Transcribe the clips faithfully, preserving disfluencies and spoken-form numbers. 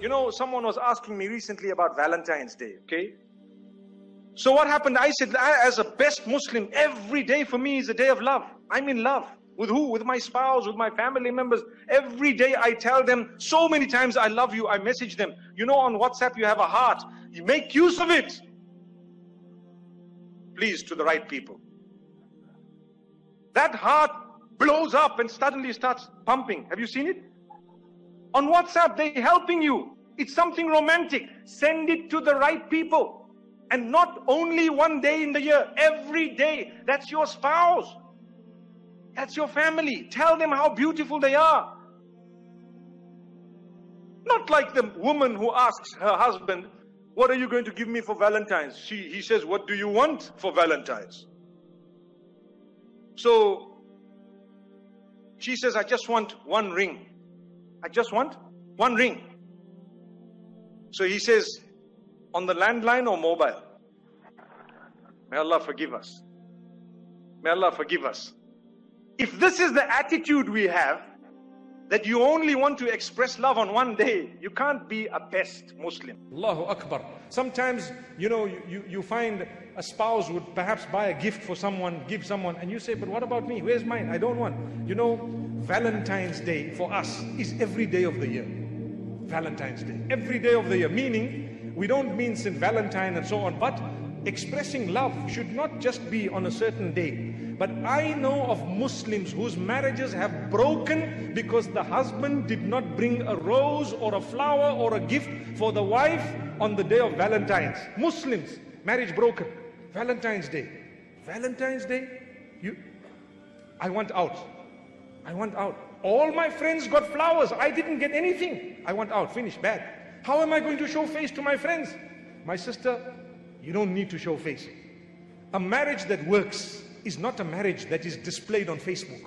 You know, someone was asking me recently about Valentine's Day, okay? So what happened? I said, as a best Muslim, every day for me is a day of love. I'm in love. With who? With my spouse, with my family members. Every day I tell them so many times, I love you. I message them. You know, on WhatsApp, you have a heart. You make use of it. Please, to the right people. That heart blows up and suddenly starts pumping. Have you seen it? On WhatsApp, they're helping you. It's something romantic. Send it to the right people. And not only one day in the year, every day. That's your spouse. That's your family. Tell them how beautiful they are. Not like the woman who asks her husband, what are you going to give me for Valentine's? She, he says, what do you want for Valentine's? So she says, I just want one ring. I just want one ring. So he says, on the landline or mobile? May Allah forgive us. May Allah forgive us. If this is the attitude we have, that you only want to express love on one day, you can't be a best Muslim. Allahu Akbar. Sometimes, you know, you, you find a spouse would perhaps buy a gift for someone, give someone, and you say, but what about me? Where's mine? I don't want. You know, Valentine's Day for us is every day of the year. Valentine's Day. Every day of the year. Meaning, we don't mean Saint Valentine and so on, but expressing love should not just be on a certain day. But I know of Muslims whose marriages have broken because the husband did not bring a rose or a flower or a gift for the wife on the day of Valentine's. Muslims, marriage broken. Valentine's Day. Valentine's Day? You, I want out. I want out. All my friends got flowers. I didn't get anything. I want out. Finish. Bad. How am I going to show face to my friends? My sister, you don't need to show face. A marriage that works is not a marriage that is displayed on Facebook.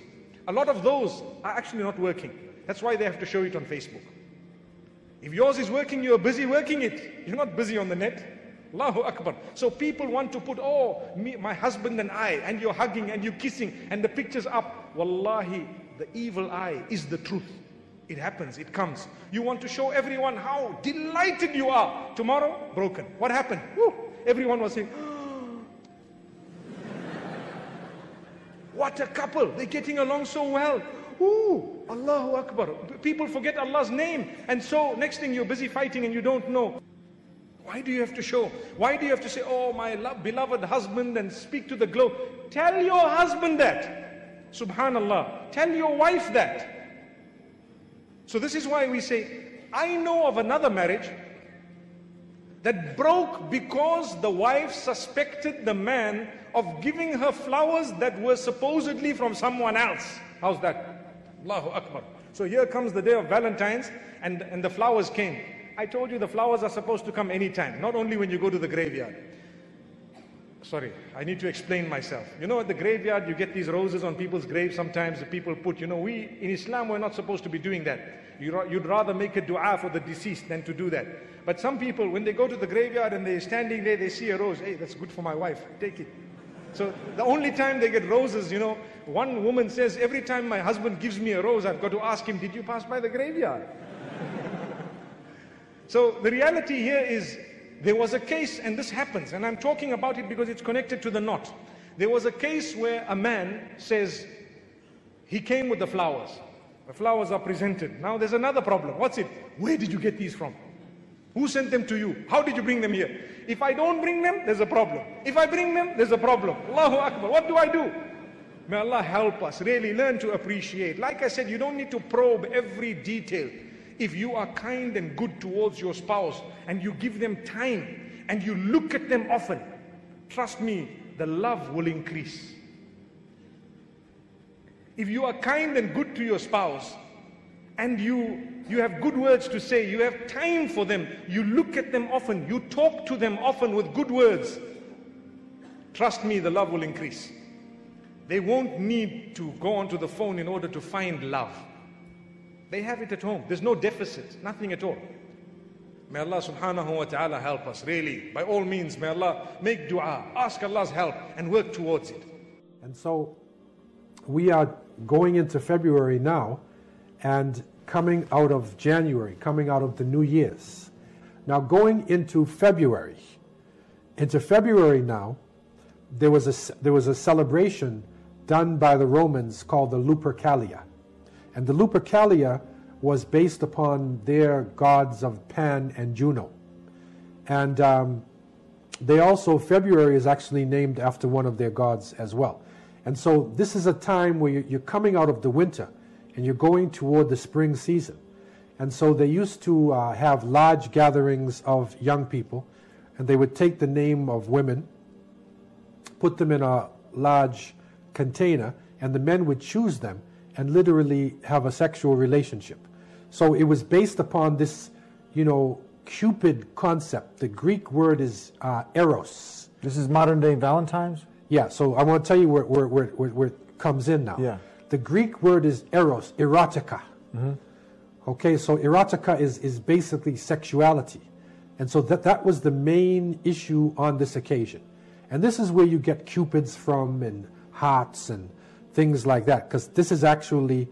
A lot of those are actually not working. That's why they have to show it on Facebook. If yours is working, you're busy working it. You're not busy on the net. Allahu Akbar. So people want to put, oh, me, my husband and I, and you're hugging and you're kissing, and the picture's up. Wallahi, the evil eye is the truth. It happens, it comes. You want to show everyone how delighted you are. Tomorrow, broken. What happened? Woo. Everyone was saying, what a couple, they're getting along so well. Ooh, Allahu Akbar. People forget Allah's name. And so next thing you're busy fighting and you don't know. Why do you have to show? Why do you have to say, oh, my love, beloved husband, and speak to the globe? Tell your husband that. Subhanallah. Tell your wife that. So this is why we say, I know of another marriage that broke because the wife suspected the man of giving her flowers that were supposedly from someone else. How's that? Allahu Akbar. So here comes the day of Valentine's, and, and the flowers came. I told you the flowers are supposed to come anytime, not only when you go to the graveyard. Sorry, I need to explain myself. You know, at the graveyard, you get these roses on people's graves. Sometimes the people put, you know, we in Islam, we're not supposed to be doing that. You'd rather make a dua for the deceased than to do that. But some people, when they go to the graveyard and they're standing there, they see a rose. Hey, that's good for my wife. Take it. So the only time they get roses, you know, one woman says, every time my husband gives me a rose, I've got to ask him, did you pass by the graveyard? So the reality here is, there was a case, and this happens, and I'm talking about it because it's connected to the knot. There was a case where a man says, he came with the flowers. The flowers are presented. Now there's another problem. What's it? Where did you get these from? Who sent them to you? How did you bring them here? If I don't bring them, there's a problem. If I bring them, there's a problem. Allahu Akbar. What do I do? May Allah help us. Really learn to appreciate. Like I said, you don't need to probe every detail. If you are kind and good towards your spouse, and you give them time, and you look at them often, trust me, the love will increase. If you are kind and good to your spouse, and you you have good words to say, you have time for them, you look at them often, you talk to them often with good words, trust me, the love will increase. They won't need to go onto the phone in order to find love. They have it at home. There's no deficit, nothing at all. May Allah subhanahu wa ta'ala help us, really. By all means, may Allah make dua, ask Allah's help, and work towards it. And so we are going into February now, and coming out of January, coming out of the New Year's. Now going into February, into February now, there was a, there was a celebration done by the Romans called the Lupercalia. And the Lupercalia was based upon their gods of Pan and Juno. And um, they also, February is actually named after one of their gods as well. And so this is a time where you're coming out of the winter and you're going toward the spring season. And so they used to uh, have large gatherings of young people, and they would take the name of women, put them in a large container, and the men would choose them and literally have a sexual relationship. So it was based upon this, you know, Cupid concept. The Greek word is uh, eros. This is modern-day Valentine's? Yeah, so I want to tell you where, where, where, where it comes in now. Yeah. The Greek word is eros, erotica. Mm-hmm. Okay, so erotica is, is basically sexuality. And so that, that was the main issue on this occasion. And this is where you get Cupids from and hearts and things like that, because this is actually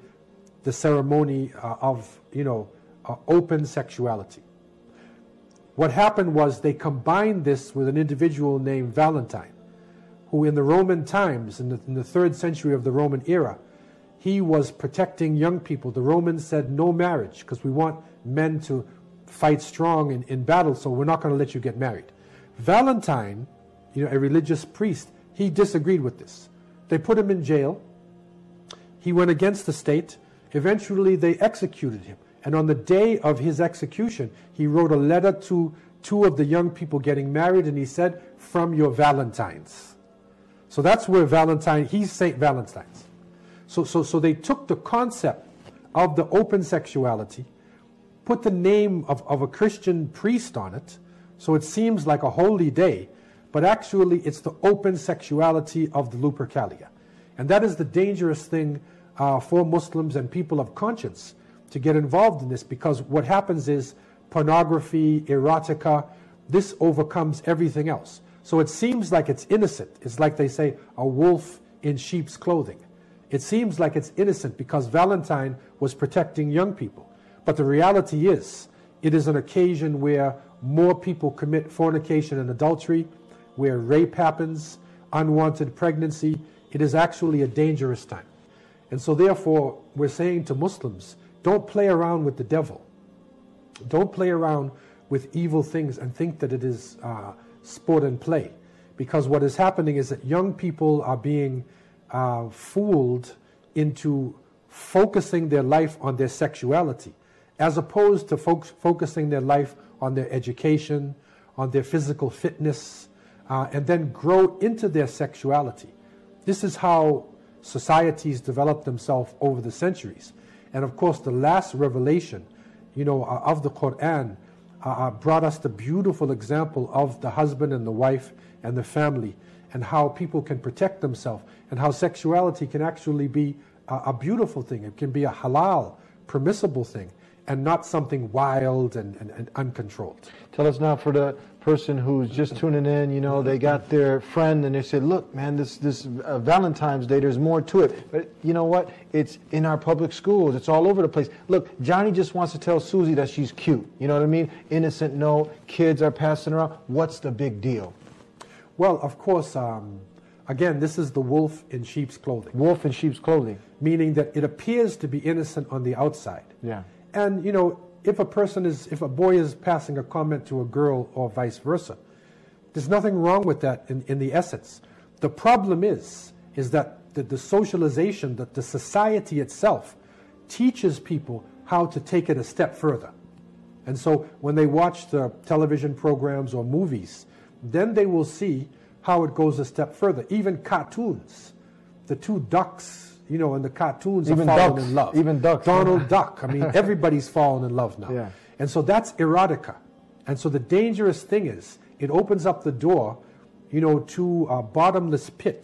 the ceremony uh, of, you know, uh, open sexuality. What happened was they combined this with an individual named Valentine, who in the Roman times, in the, in the third century of the Roman era, he was protecting young people. The Romans said no marriage, because we want men to fight strong in, in battle, so we're not going to let you get married. Valentine, you know, a religious priest, he disagreed with this. They put him in jail. He went against the state. Eventually, they executed him. And on the day of his execution, he wrote a letter to two of the young people getting married, and he said, "From your Valentines." So that's where Valentine, he's Saint Valentine's. So, so, so they took the concept of the open sexuality, put the name of, of a Christian priest on it, so it seems like a holy day, but actually it's the open sexuality of the Lupercalia. And that is the dangerous thing uh, for Muslims and people of conscience to get involved in this, because what happens is pornography, erotica, this overcomes everything else. So it seems like it's innocent. It's like they say, a wolf in sheep's clothing. It seems like it's innocent because Valentine was protecting young people. But the reality is, it is an occasion where more people commit fornication and adultery, where rape happens, unwanted pregnancy. It is actually a dangerous time. And so therefore, we're saying to Muslims, don't play around with the devil. Don't play around with evil things and think that it is... Uh, sport and play, because what is happening is that young people are being uh, fooled into focusing their life on their sexuality as opposed to fo focusing their life on their education, on their physical fitness, uh, and then grow into their sexuality. This is how societies develop themselves over the centuries. And of course the last revelation, you know, uh, of the Quran Uh, brought us the beautiful example of the husband and the wife and the family, and how people can protect themselves, and how sexuality can actually be a, a beautiful thing. It can be a halal, permissible thing, and not something wild and, and, and uncontrolled. Tell us now, for the person who's just tuning in, you know, they got their friend and they said, "Look, man, this this uh, Valentine's Day, there's more to it." But you know what? It's in our public schools. It's all over the place. Look, Johnny just wants to tell Susie that she's cute. You know what I mean? Innocent, no. Kids are passing around. What's the big deal? Well, of course, um, again, this is the wolf in sheep's clothing. Wolf in sheep's clothing. Meaning that it appears to be innocent on the outside. Yeah. And, you know, if a person is, if a boy is passing a comment to a girl or vice versa, there's nothing wrong with that in, in the essence. The problem is, is that the, the socialization, that the society itself teaches people how to take it a step further. And so when they watch the television programs or movies, then they will see how it goes a step further. Even cartoons, the two ducks, you know, in the cartoons, even are falling ducks, in love. Even ducks. Donald Duck. I mean, everybody's fallen in love now. Yeah. And so that's erotica. And so the dangerous thing is, it opens up the door, you know, to a bottomless pit.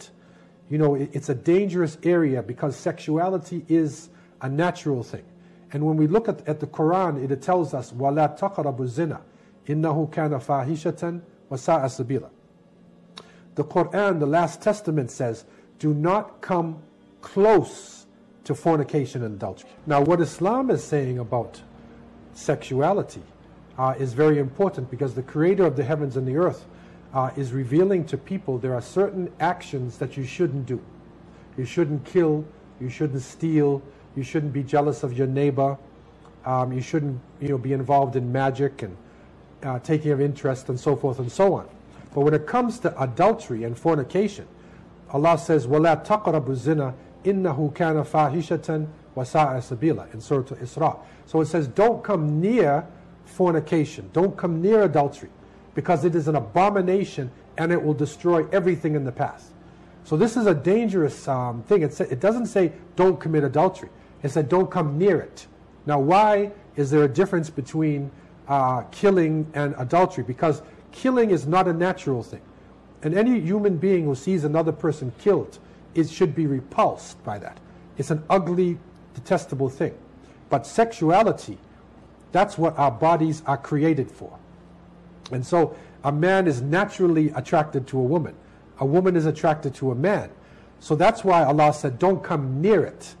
You know, it, it's a dangerous area because sexuality is a natural thing. And when we look at, at the Quran, it, it tells us, "Wala taqrabu zina, innahu kana fahishatan wasaa sabila." The Quran, the last testament says, do not come close to fornication and adultery. Now, what Islam is saying about sexuality uh, is very important, because the creator of the heavens and the earth uh, is revealing to people there are certain actions that you shouldn't do. You shouldn't kill, you shouldn't steal, you shouldn't be jealous of your neighbor, um, you shouldn't you know, be involved in magic and uh, taking of interest and so forth and so on. But when it comes to adultery and fornication, Allah says, "Wala taqrabu zina, innahu kana fahishatan wasaa sabila," in Surah Isra. So it says, don't come near fornication, don't come near adultery, because it is an abomination and it will destroy everything in the path. So this is a dangerous um, thing. It, it doesn't say don't commit adultery. It said don't come near it. Now, why is there a difference between uh, killing and adultery? Because killing is not a natural thing. And any human being who sees another person killed, it should be repulsed by that. It's an ugly, detestable thing. But sexuality, that's what our bodies are created for. And so a man is naturally attracted to a woman. A woman is attracted to a man. So that's why Allah said, don't come near it,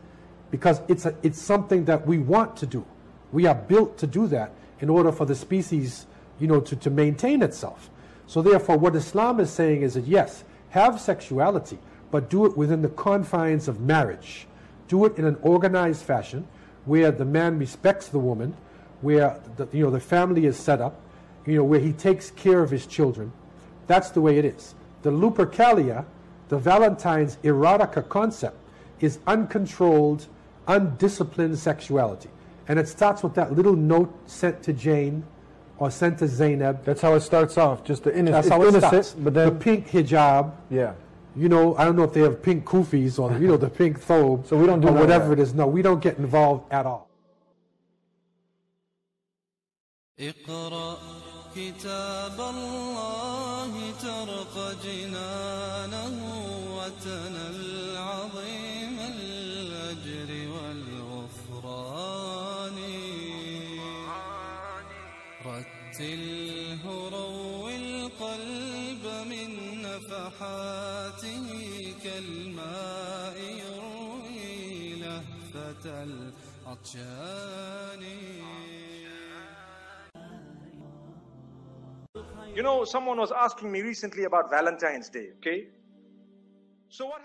because it's, a, it's something that we want to do. We are built to do that in order for the species you know, to, to maintain itself. So therefore, what Islam is saying is that, yes, have sexuality, but do it within the confines of marriage. Do it in an organized fashion where the man respects the woman, where the, you know, the family is set up, you know, where he takes care of his children. That's the way it is. The Lupercalia, the Valentine's erotica concept, is uncontrolled, undisciplined sexuality. And it starts with that little note sent to Jane or sent to Zainab. That's how it starts off, just the innocent. That's how it innocent, starts. But then, the pink hijab. Yeah. You know, I don't know if they have pink kufis or, you know, the pink thobe. So we don't do or whatever that. It is. No, we don't get involved at all. اقرأ كتاب الله ترق جنانه وتنى العظيم الأجر والغفران رتله رو القلب من نفحاته كالماء يروي لهفة العطشان. You know, someone was asking me recently about Valentine's Day, okay? So what